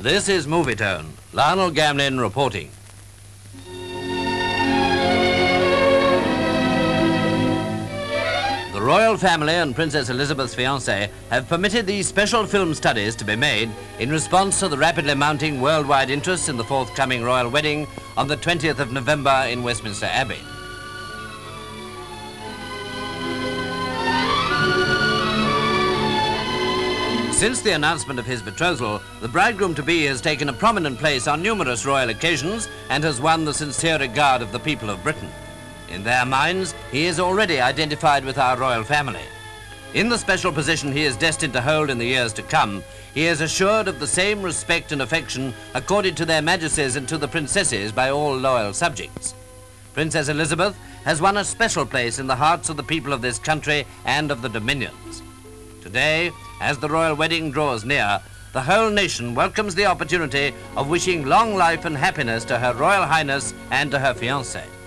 This is Movietone. Lionel Gamlin reporting. The royal family and Princess Elizabeth's fiancé have permitted these special film studies to be made in response to the rapidly mounting worldwide interest in the forthcoming royal wedding on the 20th of November in Westminster Abbey. Since the announcement of his betrothal, the bridegroom-to-be has taken a prominent place on numerous royal occasions and has won the sincere regard of the people of Britain. In their minds, he is already identified with our royal family. In the special position he is destined to hold in the years to come, he is assured of the same respect and affection accorded to their majesties and to the princesses by all loyal subjects. Princess Elizabeth has won a special place in the hearts of the people of this country and of the dominions. Today, as the royal wedding draws near, the whole nation welcomes the opportunity of wishing long life and happiness to Her Royal Highness and to her fiancé.